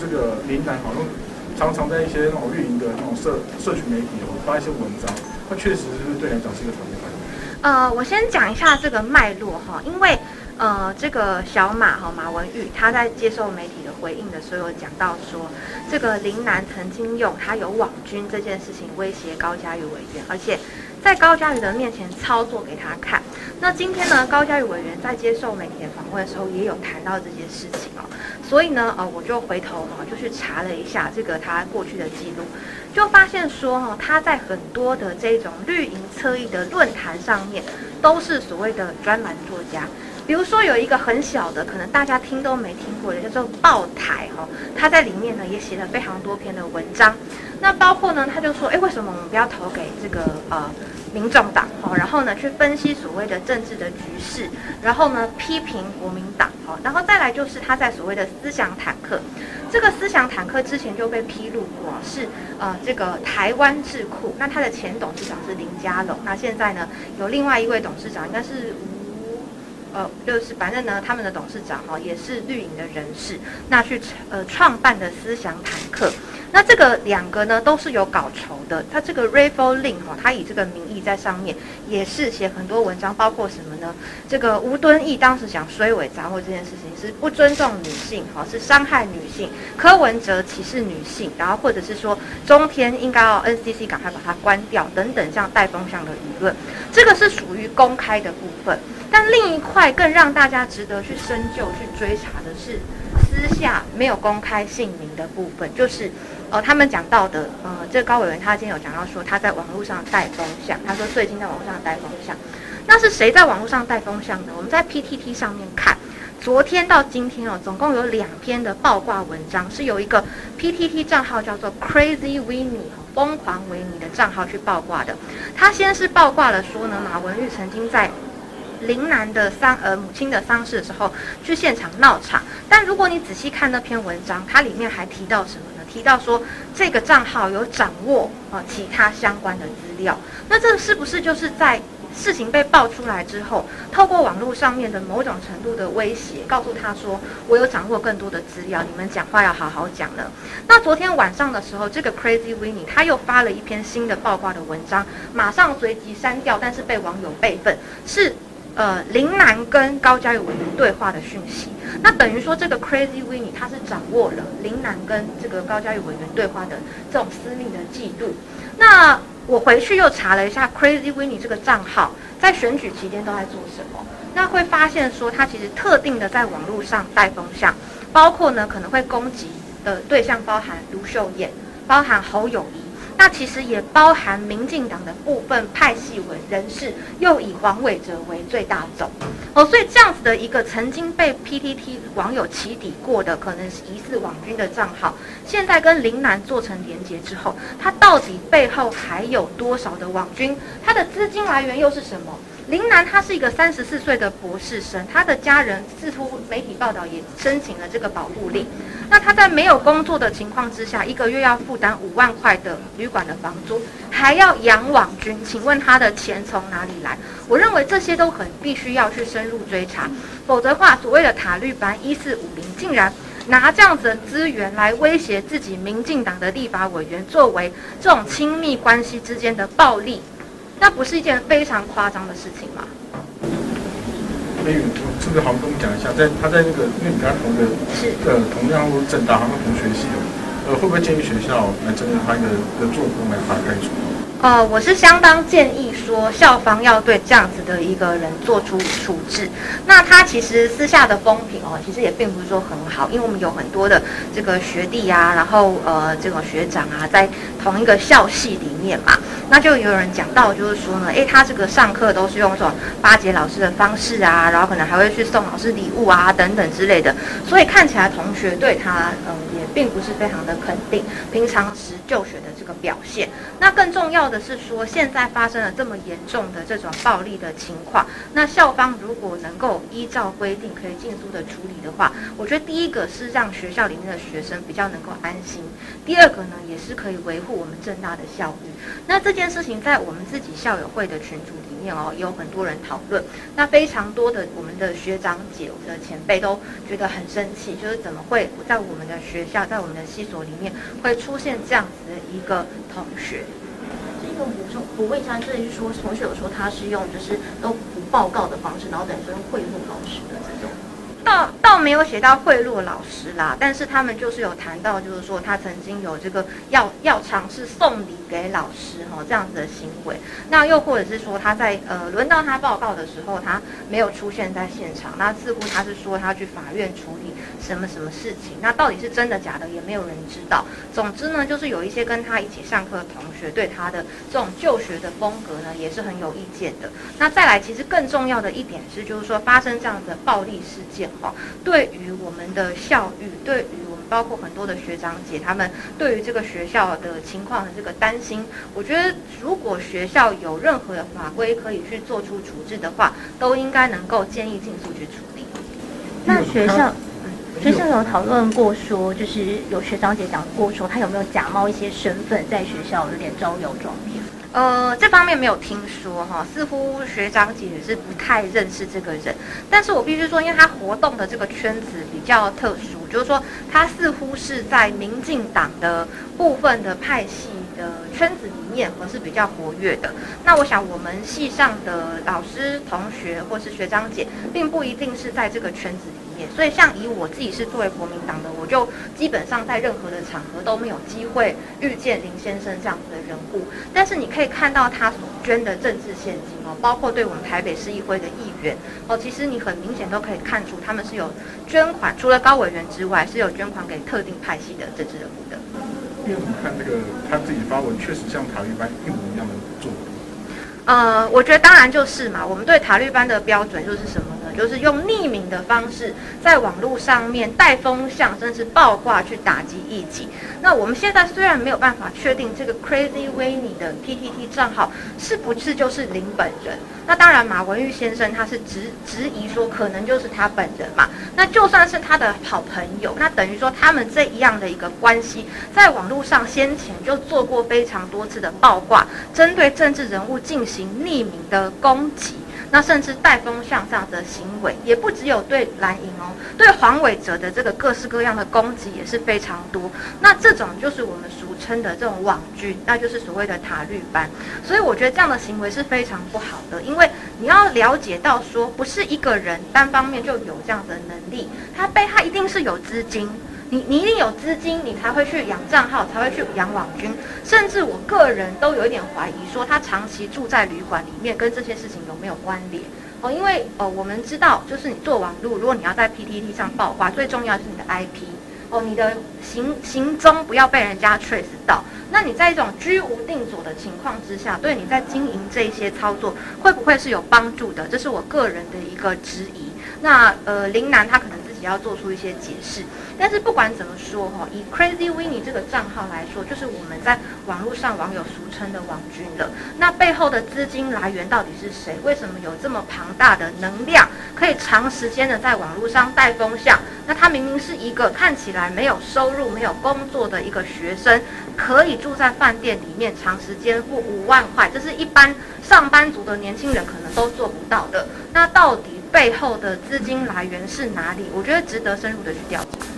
这个林南好像常常在一些那种运营的那种社群媒体发一些文章，那确实是对你来讲是一个传媒发展。我先讲一下这个脉络哈，因为这个小马哈马文玉他在接受媒体的回应的时候有讲到说，这个林南曾经用他有网军这件事情威胁高嘉瑜委员，而且在高嘉瑜的面前操作给他看。那今天呢，高嘉瑜委员在接受媒体的访问的时候也有谈到这件事情哦，所以呢，我就回头就去查了一下这个他过去的记录，就发现说他在很多的这种绿营侧翼的论坛上面都是所谓的专栏作家。比如说有一个很小的，可能大家听都没听过的，叫做爆台哈，他在里面呢也写了非常多篇的文章。那包括呢，他就说，为什么我们不要投给这个民众党哈？然后呢，去分析所谓的政治的局势，然后呢批评国民党哈，然后再来就是他在所谓的思想坦克，这个思想坦克之前就被披露过，是这个台湾智库，那他的前董事长是林佳龙，那现在呢有另外一位董事长应该是。就是反正呢，他们的董事长也是绿营的人士，那去创办的思想坦克，那这个两个呢都是有搞仇的。他这个 Rayful Link 他以这个名义在上面也是写很多文章，包括什么呢？这个吴敦义当时讲衰尾杂货这件事情是不尊重女性，是伤害女性；柯文哲歧视女性，然后或者是说中天应该要 NCC 赶快把它关掉等等，这样带风向的舆论，这个是属于公开的部分。但另一块更让大家值得去深究、去追查的是私下没有公开姓名的部分，就是他们讲到的这高委员他今天有讲到说他在网络上带风向，他说最近在网络上带风向，那是谁在网络上带风向呢？我们在 PTT 上面看，昨天到今天总共有2篇的爆挂文章是由一个 PTT 账号叫做 Crazy Vinny 疯狂维尼的账号去爆挂的。他先是爆挂了说呢，马文玉曾经在林南的母亲的丧事的时候去现场闹场，但如果你仔细看那篇文章，它里面还提到什么呢？提到说这个账号有掌握其他相关的资料，那这是不是就是在事情被爆出来之后，透过网络上面的某种程度的威胁，告诉他说我有掌握更多的资料，你们讲话要好好讲了。那昨天晚上的时候，这个 Crazy Vinny 他又发了一篇新的爆挂的文章，马上随即删掉，但是被网友备份是。林南跟高嘉瑜委员对话的讯息，那等于说这个 Crazy Vinny 他是掌握了林南跟这个高嘉瑜委员对话的这种私密的记录。那我回去又查了一下 Crazy Vinny 这个账号在选举期间都在做什么，那会发现说他其实特定的在网络上带风向，包括呢可能会攻击的对象包含卢秀燕，包含侯友宜。那其实也包含民进党的部分派系人士，又以黄伟哲为最大宗所以这样子的一个曾经被 PTT 网友起底过的，可能是疑似网军的账号，现在跟林南做成连结之后，他到底背后还有多少的网军？他的资金来源又是什么？林南他是一个34岁的博士生，他的家人似乎媒体报道也申请了这个保护令。那他在没有工作的情况之下，一个月要负担5万块的旅馆的房租，还要养网军，请问他的钱从哪里来？我认为这些都很必须要去深入追查，否则的话，所谓的塔绿班1450竟然拿这样子的资源来威胁自己民进党的立法委员，作为这种亲密关系之间的暴力。那不是一件非常夸张的事情吗？是不是好跟我们讲一下，在他在那个因为你刚刚同的同样政大好像同学系会不会建议学校来针对他的作风来法改处？我是相当建议说，校方要对这样子的一个人做出处置。那他其实私下的风评其实也并不是说很好，因为我们有很多的这个学弟啊，然后这种学长啊，在同一个校系里面嘛，那就有人讲到就是说呢，他这个上课都是用这种巴结老师的方式啊，然后可能还会去送老师礼物啊等等之类的，所以看起来同学对他也并不是非常的肯定，平常时就学的这个表现。那更重要的是说，现在发生了这么严重的这种暴力的情况，那校方如果能够依照规定可以尽速的处理的话，我觉得第一个是让学校里面的学生比较能够安心，第二个呢也是可以维护我们政大的校誉。那这件事情在我们自己校友会的群组里面面哦，有很多人讨论。那非常多的我们的学长姐、我们的前辈都觉得很生气，就是怎么会在我们的学校、在我们的系所里面会出现这样子的一个同学？这个我问一下，就是说同学有说他是用就是都不报告的方式，然后等于说用贿赂老师的这种。 倒没有写到贿赂老师啦，但是他们就是有谈到，就是说他曾经有这个要尝试送礼给老师哈、这样子的行为，那又或者是说他在轮到他报告的时候，他没有出现在现场，那似乎他是说他去法院处理什么事情，那到底是真的假的也没有人知道。总之呢，就是有一些跟他一起上课的同学对他的这种就学的风格呢也是很有意见的。那再来，其实更重要的一点是，就是说发生这样的暴力事件。 对于我们的校育，对于我们包括很多的学长姐，他们对于这个学校的情况的这个担心，我觉得如果学校有任何的法规可以去做出处置的话，都应该能够建议尽速去处理。那学校有讨论过说，就是有学长姐讲过说，他有没有假冒一些身份在学校有点招摇撞骗？ 这方面没有听说哈，似乎学长姐也是不太认识这个人。但是我必须说，因为他活动的这个圈子比较特殊，就是说他似乎是在民进党的部分的派系的圈子里面，而是比较活跃的。那我想，我们系上的老师、同学或是学长姐，并不一定是在这个圈子里面。 所以，像以我自己是作为国民党的，我就基本上在任何的场合都没有机会遇见林先生这样子的人物。但是你可以看到他所捐的政治现金哦，包括对我们台北市议会的议员哦，其实你很明显都可以看出他们是有捐款，除了高委员之外，是有捐款给特定派系的政治人物的。因为我们看这个他自己发文，确实像塔利班一模一样的做法。我觉得当然就是嘛，我们对塔利班的标准就是什么？ 就是用匿名的方式，在网络上面带风向，甚至爆挂去打击异己。那我们现在虽然没有办法确定这个 Crazy Vinny 的 PTT 账号是不是就是林本人，那当然马文玉先生他是质疑说可能就是他本人嘛。那就算是他的好朋友，那等于说他们这样的一个关系，在网络上先前就做过非常多次的爆挂，针对政治人物进行匿名的攻击。 那甚至带风向这样的行为，也不只有对蓝营哦，对黄伟哲的这个各式各样的攻击也是非常多。那这种就是我们俗称的这种网军，那就是所谓的塔绿班。所以我觉得这样的行为是非常不好的，因为你要了解到说，不是一个人单方面就有这样的能力，他一定是有资金。 你一定有资金，你才会去养账号，才会去养网军，甚至我个人都有一点怀疑，说他长期住在旅馆里面，跟这些事情有没有关联？哦，因为我们知道，就是你做网路，如果你要在 PTT 上爆发，最重要就是你的 IP 哦，你的行踪不要被人家 trace 到。那你在一种居无定所的情况之下，对你在经营这一些操作，会不会是有帮助的？这是我个人的一个质疑。那林楠他可能。 也要做出一些解释，但是不管怎么说哈，以 Crazy Vinny 这个账号来说，就是我们在网络上网友俗称的网军了。那背后的资金来源到底是谁？为什么有这么庞大的能量，可以长时间的在网络上带风向？那他明明是一个看起来没有收入、没有工作的一个学生，可以住在饭店里面，长时间付5万块，这是一般上班族的年轻人可能都做不到的。那到底？ 背后的资金来源是哪里？我觉得值得深入的去调查。